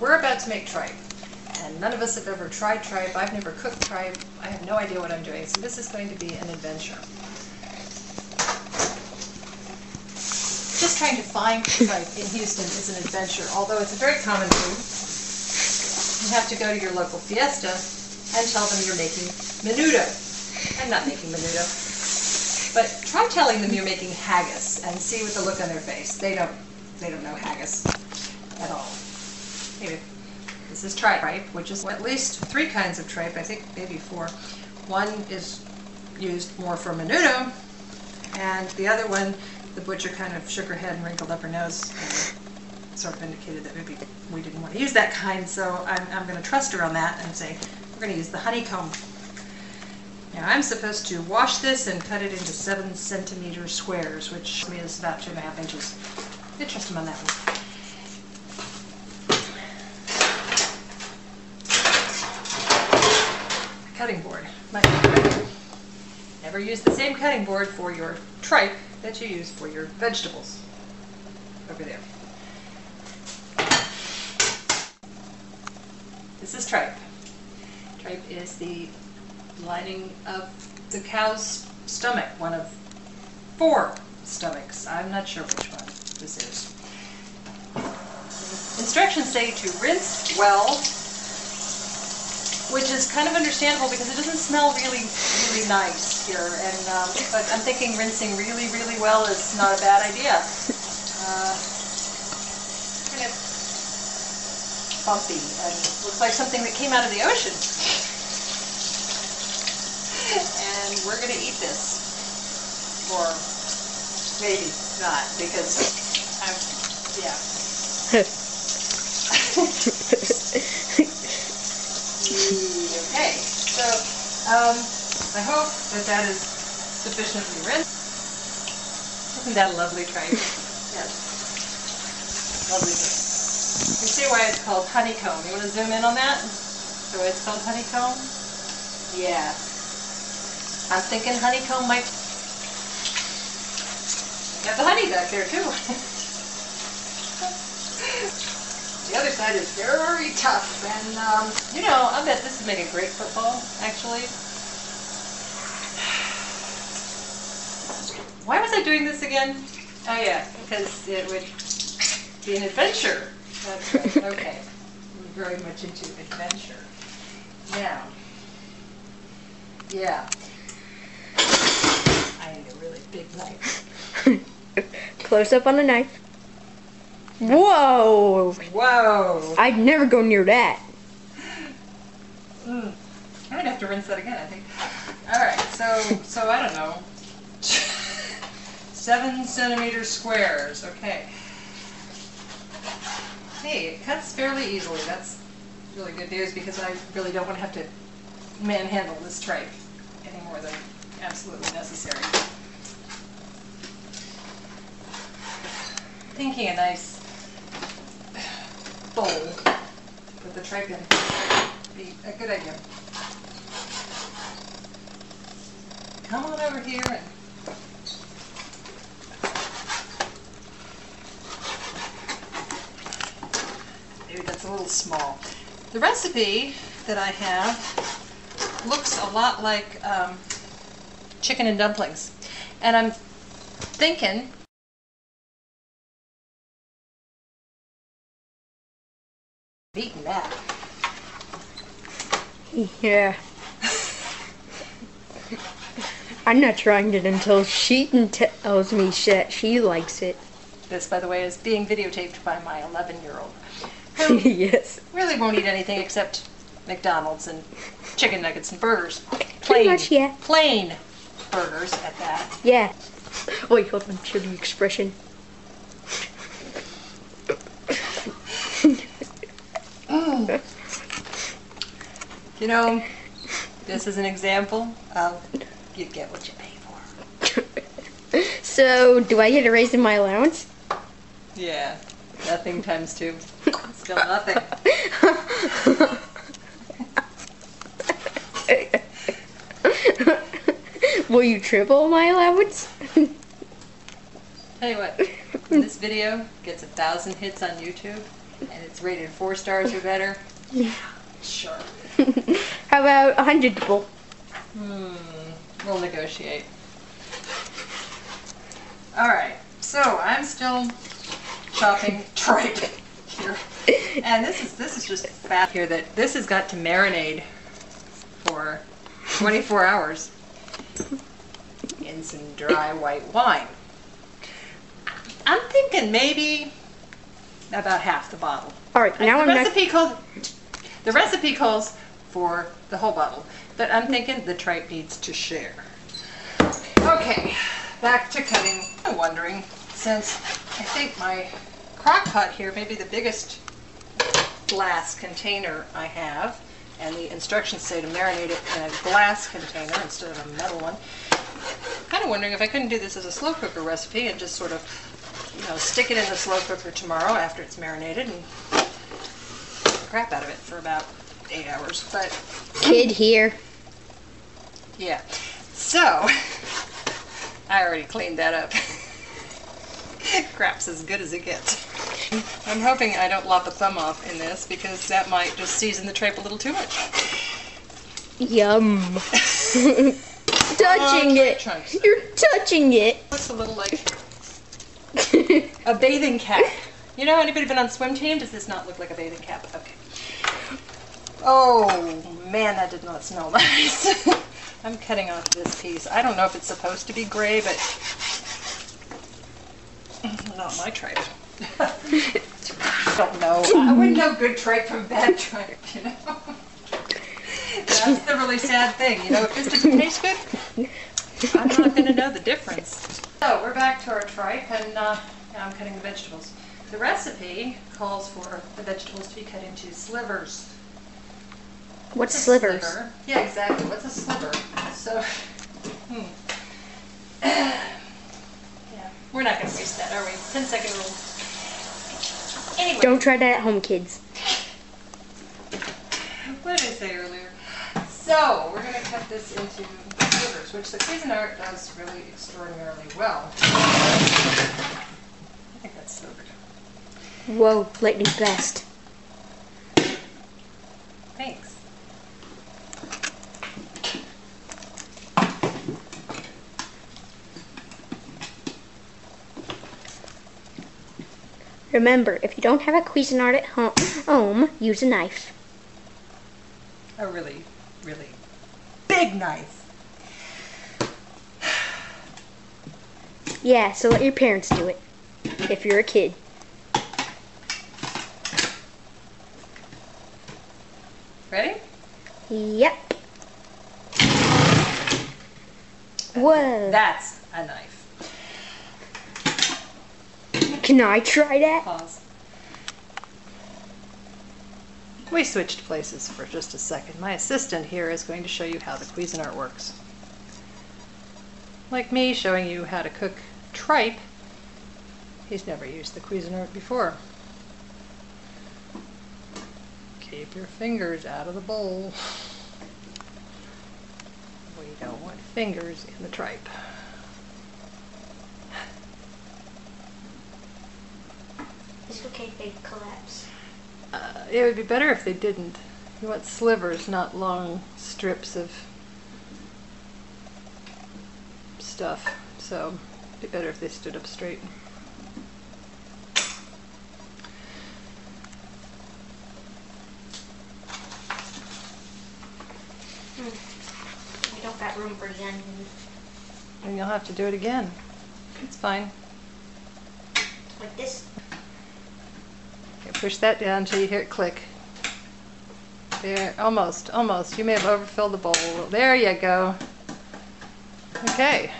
We're about to make tripe, and none of us have ever tried tripe. I've never cooked tripe. I have no idea what I'm doing, so this is going to be an adventure. Just trying to find tripe in Houston is an adventure, although it's a very common food. You have to go to your local fiesta and tell them you're making menudo. I'm not making menudo. But try telling them you're making haggis and see what the look on their face. They don't know haggis at all. Anyway, this is tripe, which is at least 3 kinds of tripe, I think maybe 4. One is used more for menudo, and the other one, the butcher kind of shook her head and wrinkled up her nose and sort of indicated that maybe we didn't want to use that kind, so I'm going to trust her on that and say, we're going to use the honeycomb. Now I'm supposed to wash this and cut it into 7 centimeter squares, which is about 2.5 inches. I trust him on that one. A cutting board. Might be never use the same cutting board for your tripe that you use for your vegetables. Over there. This is tripe. Tripe is the lining of the cow's stomach, one of 4 stomachs. I'm not sure which one this is. Instructions say to rinse well, which is kind of understandable because it doesn't smell really, really nice here. And but I'm thinking rinsing really, really well is not a bad idea. Kind of bumpy and looks like something that came out of the ocean. And we're going to eat this, or maybe not, because I'm, yeah. Okay, so I hope that is sufficiently rinsed. Isn't that a lovely tripe? Yes. Lovely. You see why it's called honeycomb. You want to zoom in on that? So it's called honeycomb? Yeah. I'm thinking honeycomb might have the honey back there too. The other side is very tough, and you know, I bet this would make a great football, actually. Why was I doing this again? Oh yeah, because it would be an adventure. That's right. Okay. We're very much into adventure. Now. Yeah. I need a really big knife. Close up on the knife. Whoa! Whoa! I'd never go near that. Mm. I'm gonna have to rinse that again, I think. All right, so I don't know, 7 centimeter squares. Okay. Hey, it cuts fairly easily. That's really good news because I really don't want to have to manhandle this tripe any more than absolutely necessary. Thinking a nice bowl to put the tripe in would be a good idea. Come on over here and maybe that's a little small. The recipe that I have looks a lot like chicken and dumplings, and I'm thinking I've eaten that. Yeah. I'm not trying it until she tells me that she likes it. This, by the way, is being videotaped by my 11-year-old. Yes. Really won't eat anything except McDonald's and chicken nuggets and burgers. Plain. Pretty much, yeah. Plain burgers at that. Yeah. Wait, hold on to the expression. Oh. You know, this is an example of you get what you pay for. So, do I get a raise in my allowance? Yeah. Nothing times 2. Still nothing. Will you triple my allowance? Tell you what, this video gets 1,000 hits on YouTube, and it's it's rated 4 stars or better? Yeah. Sure. How about 100-able? We'll negotiate. Alright, so I'm still chopping tripe here. And this is just fat here that this has got to marinate for 24 hours in some dry white wine. I'm thinking maybe about half the bottle. Alright, now the recipe calls for the whole bottle, but I'm thinking the tripe needs to share. Okay, back to cutting. I'm wondering, since I think my crock pot here may be the biggest glass container I have, and the instructions say to marinate it in a glass container instead of a metal one, I'm kind of wondering if I couldn't do this as a slow cooker recipe and just sort of, you know, stick it in the slow cooker tomorrow after it's marinated and the crap out of it for about 8 hours. But kid here. Yeah. So I already cleaned that up. Crap's as good as it gets. I'm hoping I don't lop a thumb off in this because that might just season the tripe a little too much. Yum. Touching it. Chunks. You're touching it. Looks a little like a bathing cap. You know, anybody been on swim team? Does this not look like a bathing cap? Okay. Oh man, that did not smell nice. I'm cutting off this piece. I don't know if it's supposed to be gray, but not my tripe. I don't know. I wouldn't know good tripe from bad tripe, you know? That's the really sad thing, you know? If this doesn't taste good, I'm not going to know the difference. So, we're back to our tripe, and now I'm cutting the vegetables. The recipe calls for the vegetables to be cut into slivers. What's slivers? Sliver? Yeah, exactly. What's a sliver? So, yeah, we're not going to waste that, are we? 10-second rule. Anyway. Don't try that at home, kids. What did I say earlier? So, we're going to cut this into slivers, which the Cuisinart does really extraordinarily well. I think that's slivered. Whoa, lightning fast. Thanks. Remember, if you don't have a Cuisinart at home, use a knife. A really, really big knife. Yeah, so let your parents do it, if you're a kid. Ready? Yep. Whoa. That's a knife. Can I try that? Pause. We switched places for just a second. My assistant here is going to show you how the Cuisinart works. Like me showing you how to cook tripe, he's never used the Cuisinart before. Keep your fingers out of the bowl. We don't want fingers in the tripe. It's okay if they collapse. It would be better if they didn't. You want slivers, not long strips of stuff. So it'd be better if they stood up straight. We don't got room for onions. And you'll have to do it again. It's fine. Like this? Push that down until you hear it click. There, almost. You may have overfilled the bowl. There you go. Okay.